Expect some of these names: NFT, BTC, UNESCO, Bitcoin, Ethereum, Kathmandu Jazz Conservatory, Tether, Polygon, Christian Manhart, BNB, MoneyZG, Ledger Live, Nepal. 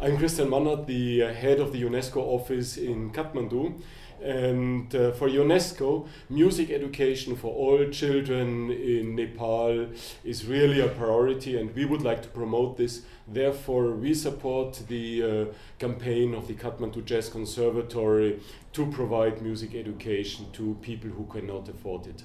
I'm Christian Manhart, the head of the UNESCO office in Kathmandu, and for UNESCO, music education for all children in Nepal is really a priority, and we would like to promote this. Therefore, we support the campaign of the Kathmandu Jazz Conservatory to provide music education to people who cannot afford it.